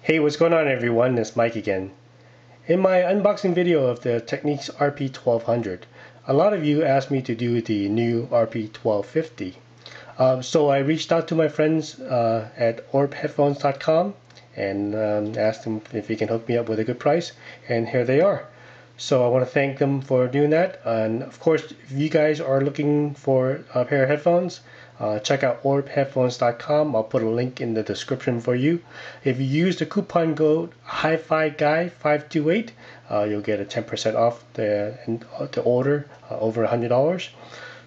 Hey, what's going on everyone, it's Mike again. In my unboxing video of the Technics RP 1200, a lot of you asked me to do the new RP 1250. So I reached out to my friends at OrbHeadphones.com and asked them if they can hook me up with a good price, and here they are. So I want to thank them for doing that, and of course if you guys are looking for a pair of headphones, check out OrbHeadphones.com. I'll put a link in the description for you. If you use the coupon code HIFIGUY528, you'll get a 10% off the order over $100.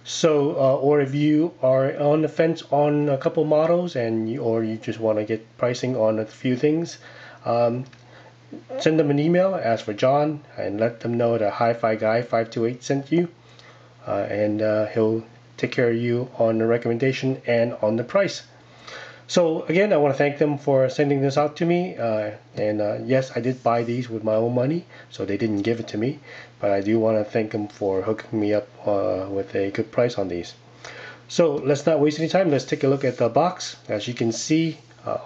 So, or if you are on the fence on a couple models or you just want to get pricing on a few things, send them an email, ask for John, and let them know that HIFIGUY528 sent you, and he'll take care of you on the recommendation and on the price. So again, I want to thank them for sending this out to me, and yes, I did buy these with my own money, so they didn't give it to me, but I do want to thank them for hooking me up with a good price on these. So let's not waste any time, let's take a look at the box. As you can see,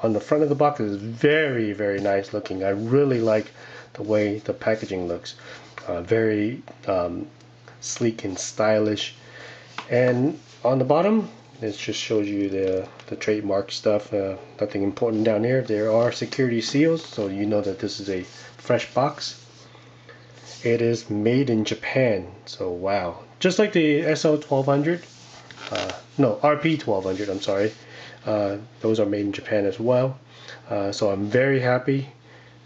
on the front of the box is very, very nice looking. I really like the way the packaging looks. Very sleek and stylish. And on the bottom, it just shows you the trademark stuff. Nothing important down here. There are security seals, so you know that this is a fresh box. It is made in Japan, so wow. Just like the SL1200, no, RP1200, I'm sorry. Those are made in Japan as well, so I'm very happy.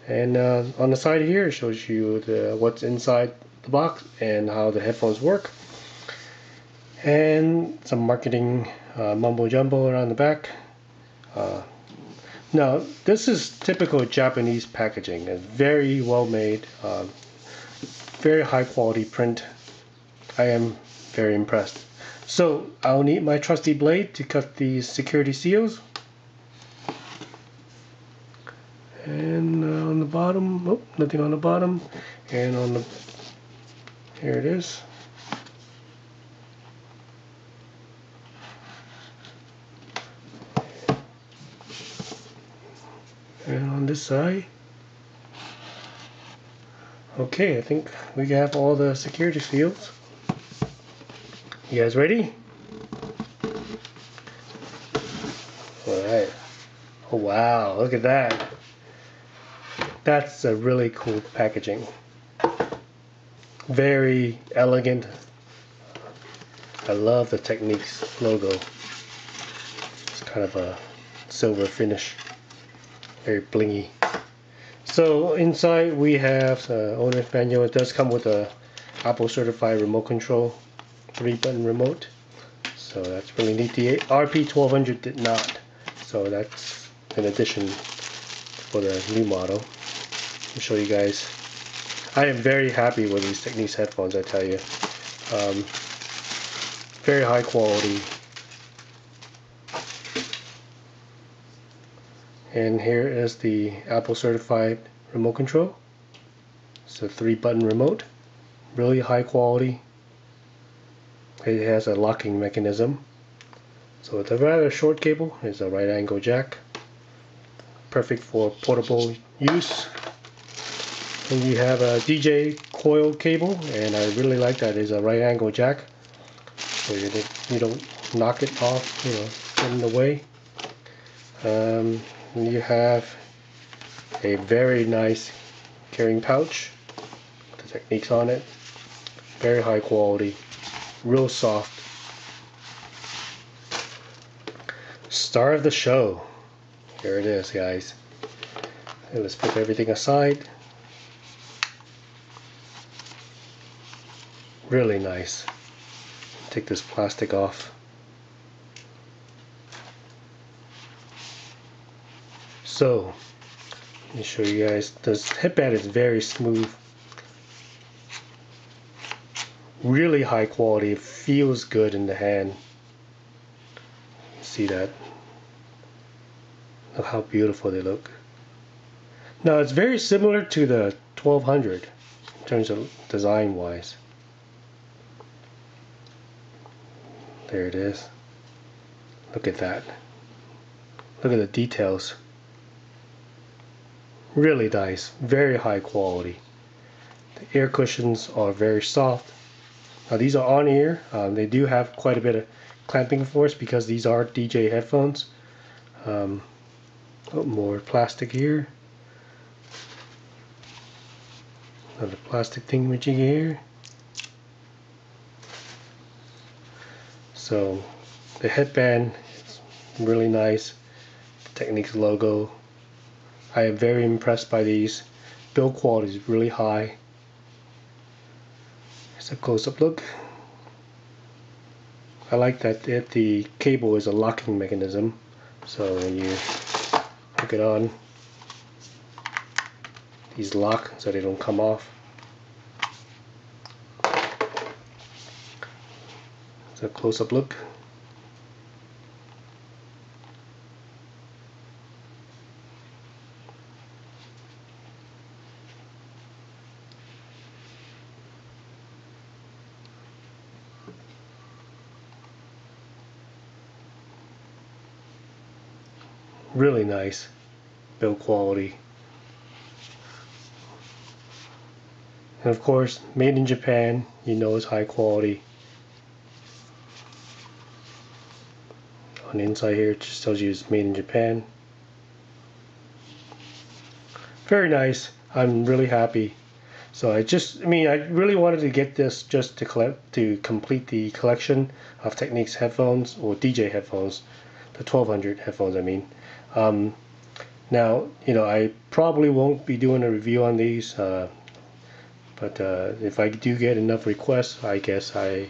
And on the side here, it shows you what's inside the box and how the headphones work, and some marketing mumbo jumbo around the back. Now this is typical Japanese packaging. It's very well made, very high quality print. I am very impressed. So I'll need my trusty blade to cut these security seals. And on the bottom, oh, nothing on the bottom. And on the, here it is. And on this side. Okay, I think we have all the security seals. You guys ready? Alright. Oh wow, look at that. That's a really cool packaging. Very elegant. I love the Technics logo. It's kind of a silver finish. Very blingy. So inside we have the owner's manual. It does come with a Apple certified remote control. 3-button remote, so that's really neat. The RP1200 did not, so that's an addition for the new model. I'll show you guys. I am very happy with these Technics headphones, I tell you. Very high quality. And here is the Apple certified remote control. It's a 3-button remote, really high quality. It has a locking mechanism, so it's a rather short cable. It's a right angle jack, perfect for portable use. And you have a DJ coil cable, and I really like that. It's a right angle jack, so you don't knock it off, you know, in the way. You have a very nice carrying pouch with the Technics on it, very high quality. Real soft. Star of the show. Here it is, guys. And let's put everything aside. Really nice. Take this plastic off. So, let me show you guys. This headband is very smooth. Really high quality, it feels good in the hand. See that? Look how beautiful they look. Now it's very similar to the 1200 in terms of design wise. There it is. Look at that. Look at the details. Really nice, very high quality. The air cushions are very soft. Now these are on ear. They do have quite a bit of clamping force because these are DJ headphones. More plastic here. Another plastic thingamajig here. So the headband is really nice. Technics logo. I am very impressed by these. Build quality is really high. Here's a close-up look. I like that the cable is a locking mechanism, so when you hook it on, these lock so they don't come off. It's a close-up look. Really nice build quality, and of course made in Japan, you know it's high quality. On the inside here it just tells you it's made in Japan. Very nice. I'm really happy. So I really wanted to get this just to complete the collection of Technics headphones, or DJ headphones, the 1200 headphones I mean. Now, you know, I probably won't be doing a review on these, but if I do get enough requests, I guess I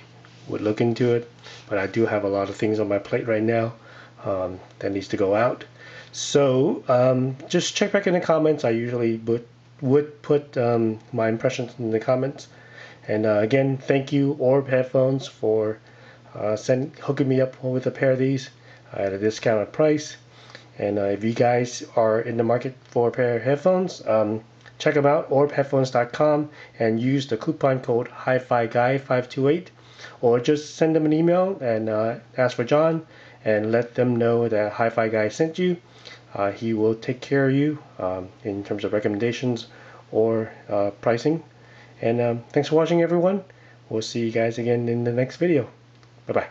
would look into it. But I do have a lot of things on my plate right now that needs to go out. So just check back in the comments. I usually would put my impressions in the comments. And again, thank you Orb Headphones for hooking me up with a pair of these at a discounted price. And if you guys are in the market for a pair of headphones, check them out, OrbHeadphones.com, and use the coupon code HIFIGUY528, or just send them an email and ask for John and let them know that HiFiGuy sent you. He will take care of you in terms of recommendations or pricing. And thanks for watching, everyone. We'll see you guys again in the next video. Bye-bye.